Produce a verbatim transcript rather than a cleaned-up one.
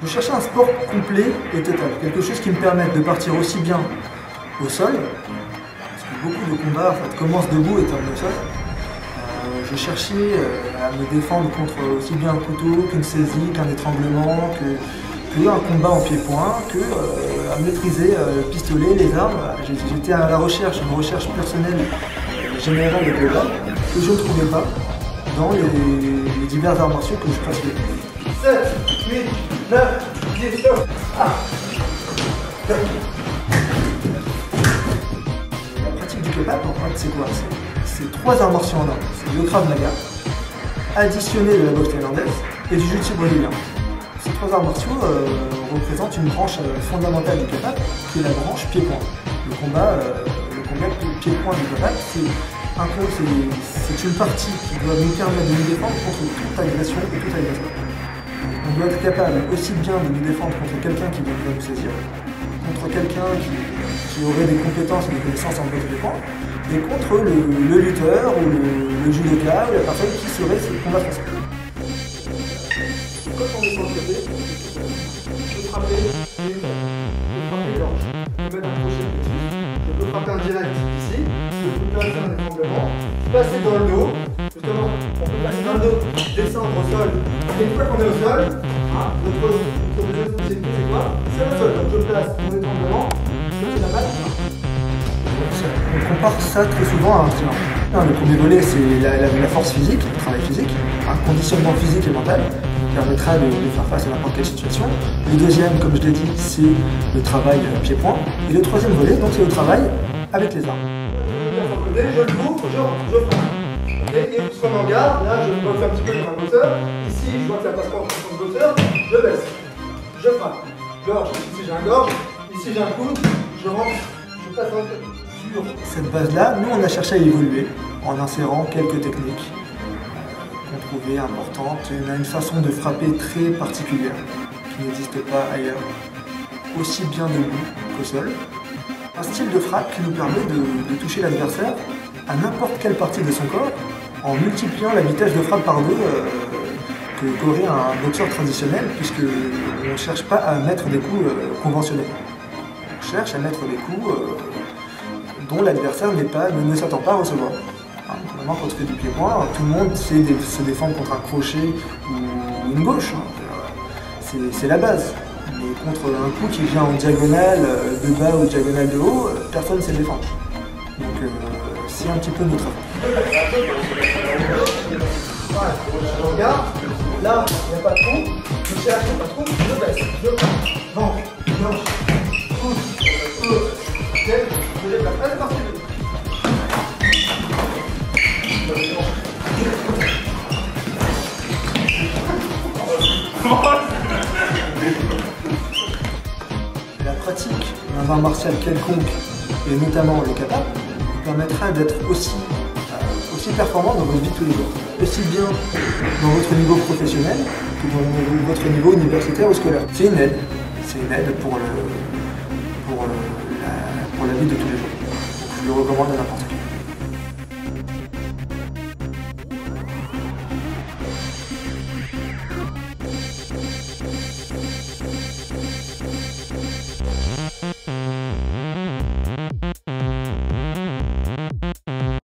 Je cherchais un sport complet et total, quelque chose qui me permette de partir aussi bien au sol, parce que beaucoup de combats en fait, commencent debout et terminent au sol. Euh, je cherchais euh, à me défendre contre aussi bien un couteau qu'une saisie, qu'un étranglement, que, que un combat en pied-point, que euh, à maîtriser euh, le pistolet, les armes. J'étais à la recherche, une recherche personnelle générale de combat que je ne trouvais pas dans les, les divers arts martiaux que je pratiquais. sept, huit, neuf, dix, ah. La pratique du kapap, en fait, c'est quoi? C'est trois arts martiaux en un. C'est le Krav Maga, additionné de la boxe thaïlandaise et du Jujitsu brésilien. Ces trois arts martiaux euh, représentent une branche euh, fondamentale du kapap, qui est la branche pied-point. Le combat, euh, le combat pied-point du kapap, c'est un peu, c'est une partie qui doit nous permettre de nous défendre contre toute agression et toute agression. On doit être capable aussi bien de nous défendre contre quelqu'un qui veut nous saisir, contre quelqu'un qui, qui aurait des compétences et des connaissances en boxe-défense, et contre le, le lutteur ou le, le judoka ou la personne qui serait ce combat français. Quand on est sur le côté, je peux frapper une, je peux frapper l'ange, je peux mettre un crochet petit, je peux frapper un direct ici, je peux placer un étranglement, passer dans le dos, justement, on peut passer dans le dos, descendre au sol. Et une fois qu'on est au sol, hein, notre pose, notre deuxième objectif c'est quoi? C'est le sol. Donc je place mon étranglement, je fais la balle. On compare ça très souvent à un triomar. Le premier volet c'est la, la, la force physique, le travail physique, un conditionnement physique et mental qui permettra de, de faire face à n'importe quelle situation. Le deuxième, comme je l'ai dit, c'est le travail pied-point. Et le troisième volet, donc c'est le travail avec les armes. Je le boucle, je, je prends. Okay, et puisqu'on en garde, là je boxe un petit peu comme un boxeur, ici je vois que ça passe pas en fonction de boxeur, je baisse, je frappe, gorge, ici j'ai un gorge, ici j'ai un coude, je rentre, je passe en sur. Cette base-là, nous on a cherché à évoluer en insérant quelques techniques qu'on trouvait importantes. On a une façon de frapper très particulière qui n'existe pas ailleurs, aussi bien debout qu'au sol. Un style de frappe qui nous permet de, de toucher l'adversaire à n'importe quelle partie de son corps en multipliant la vitesse de frappe par deux euh, que qu'aurait un boxeur traditionnel, puisque on ne cherche pas à mettre des coups euh, conventionnels. On cherche à mettre des coups euh, dont l'adversaire ne, ne s'attend pas à recevoir. Hein, vraiment, quand on fait du pied-point, tout le monde sait dé se défendre contre un crochet ou une gauche. Hein, c'est la base. Mais contre un coup qui vient en diagonale de bas ou diagonale de haut, personne ne sait défendre. Donc euh, c'est un petit peu notre effort. Voilà, je regarde, là il n'y a pas de trou, je cherche, il n'y a pas de trou, je baisse, je prends, ventre, blanche, pouce, pouce, tête, je lève la place, c'est parti. Un art martial quelconque, et notamment le kapap, vous permettra d'être aussi, euh, aussi performant dans votre vie de tous les jours, aussi bien dans votre niveau professionnel que dans votre niveau universitaire ou scolaire. C'est une aide, c'est une aide pour, le, pour, le, la, pour la vie de tous les jours. Je le recommande à n'importe qui.